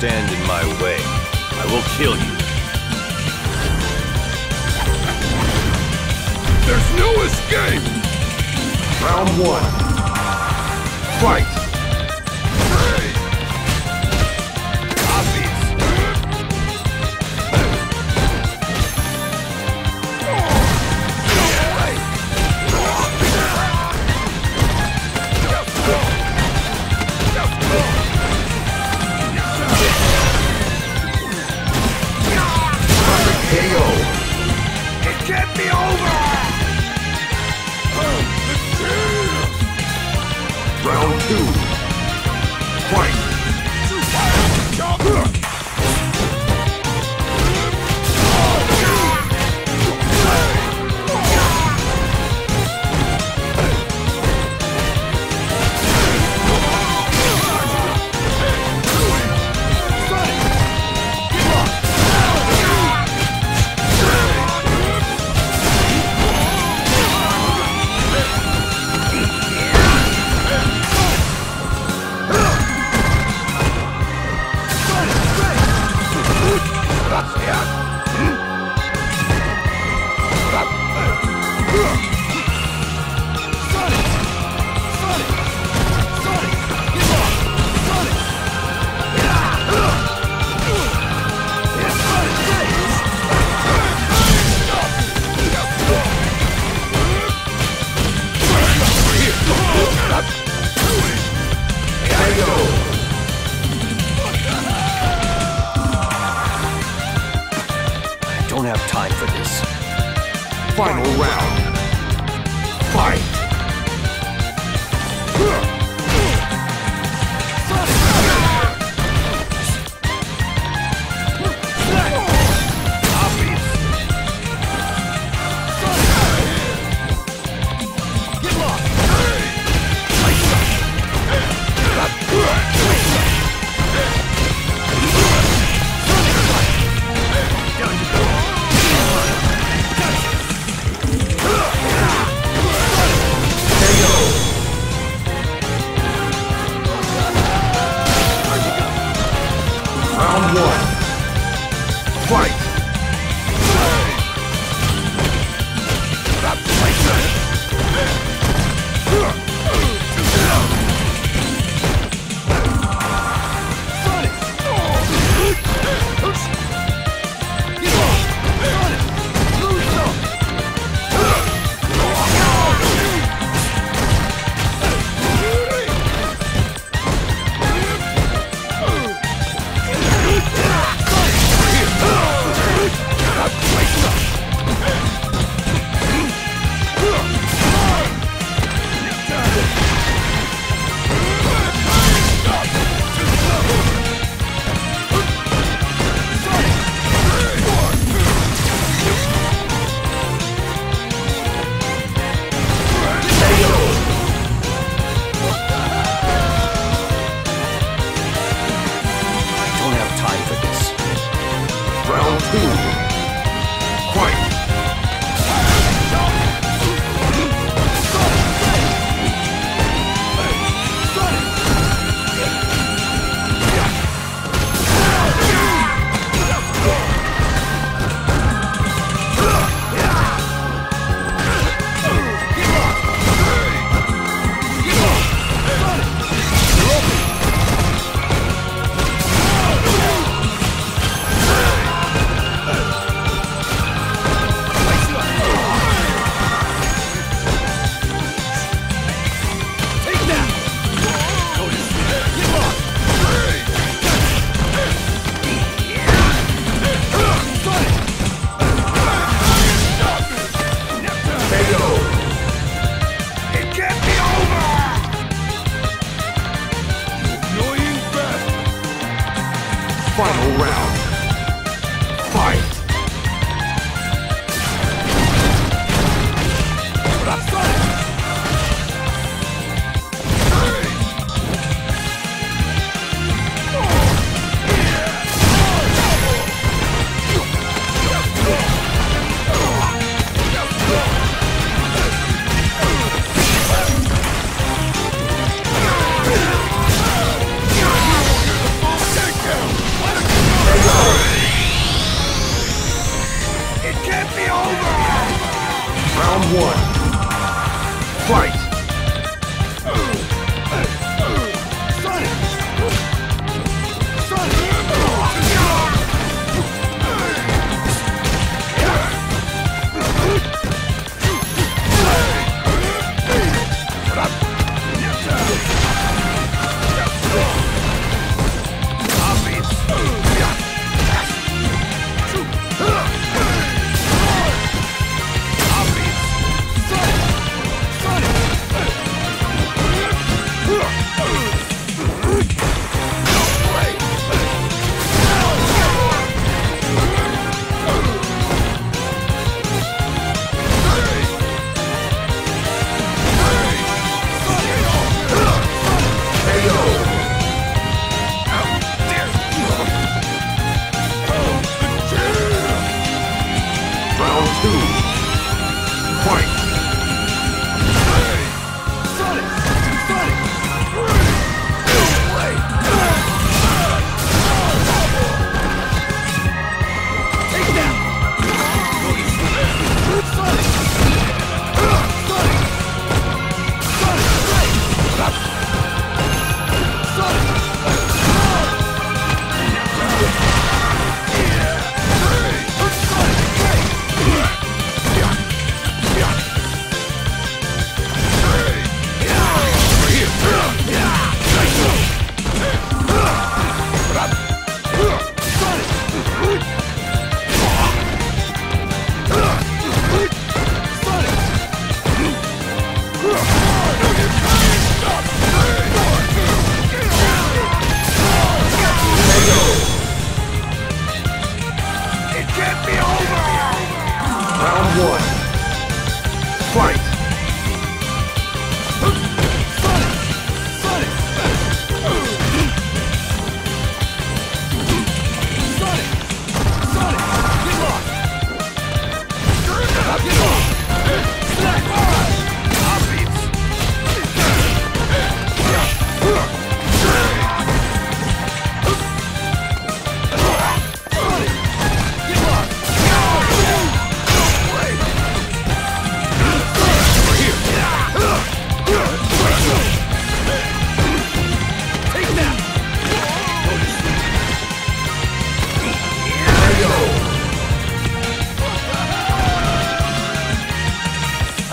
stand in my way, I will kill you. There's no escape! Round one. Fight! Final round. Fight! Final round. Fight! Take me over! Round one. Fight!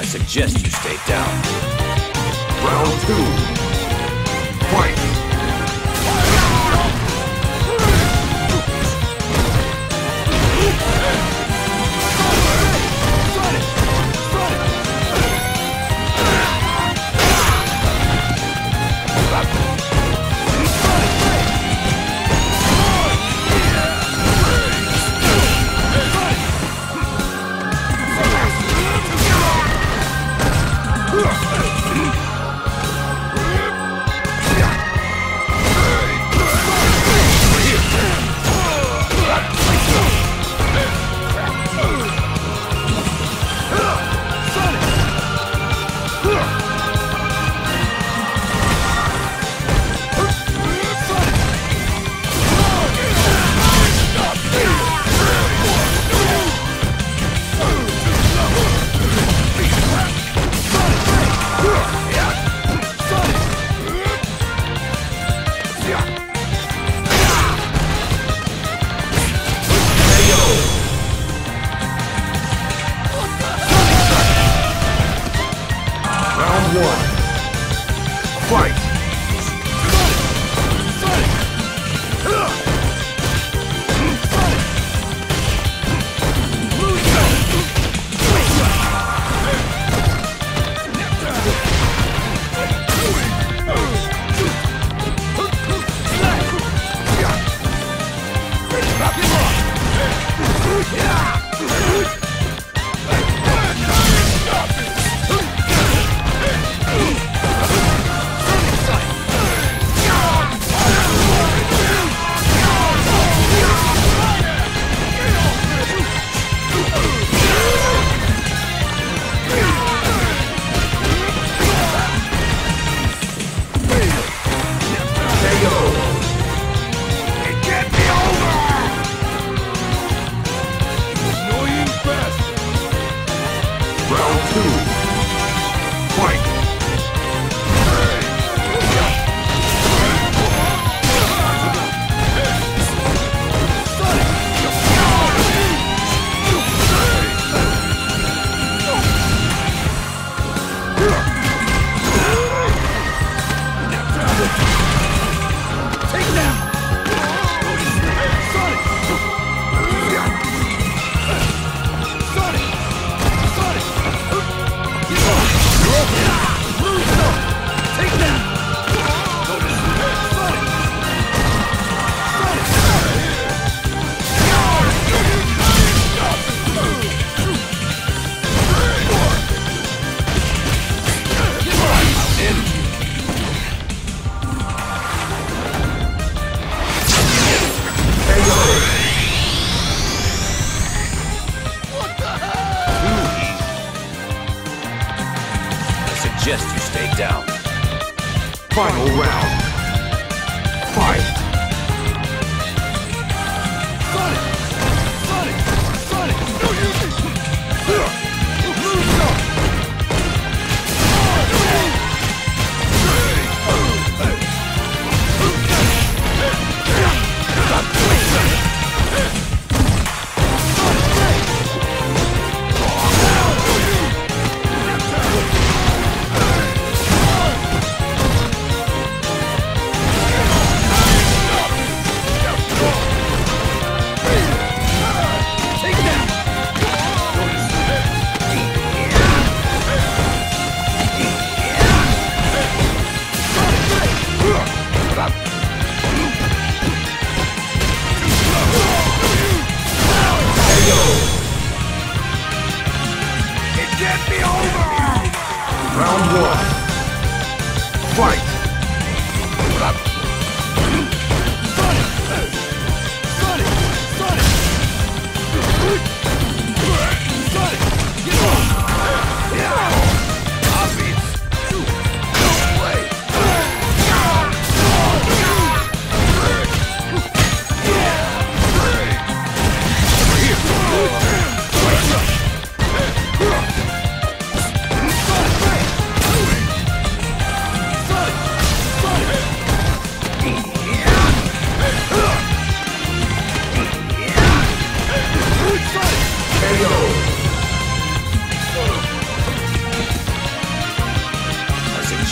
Suggest you stay down. Round two. Fight! two, fight! Just you stay down. Final round. Fight!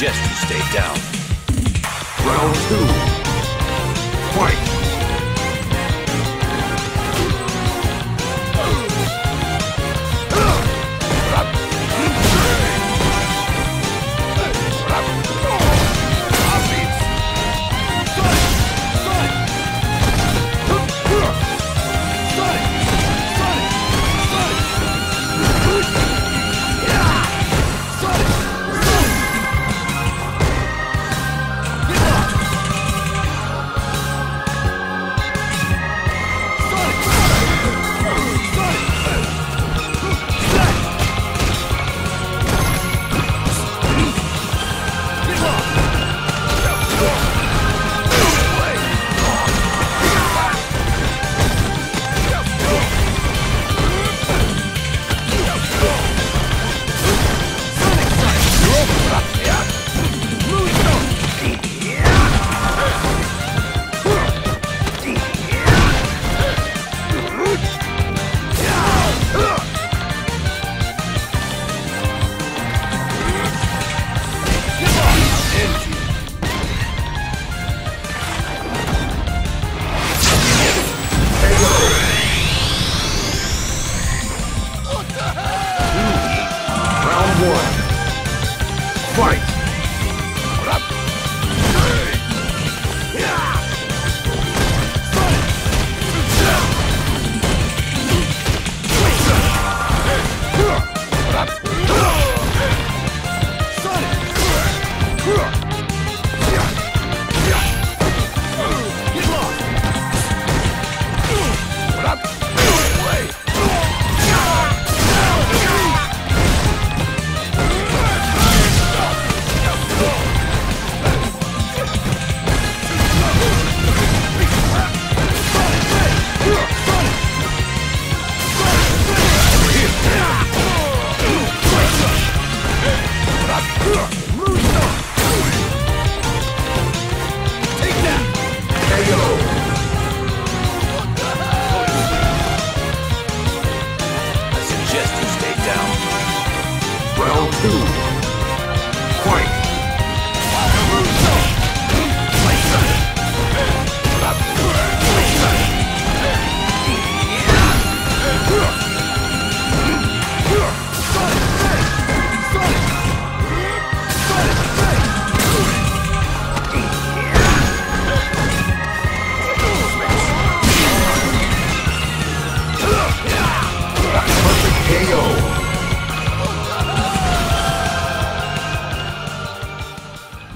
Just to stay down. Round two. Fight!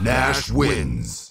Nash wins.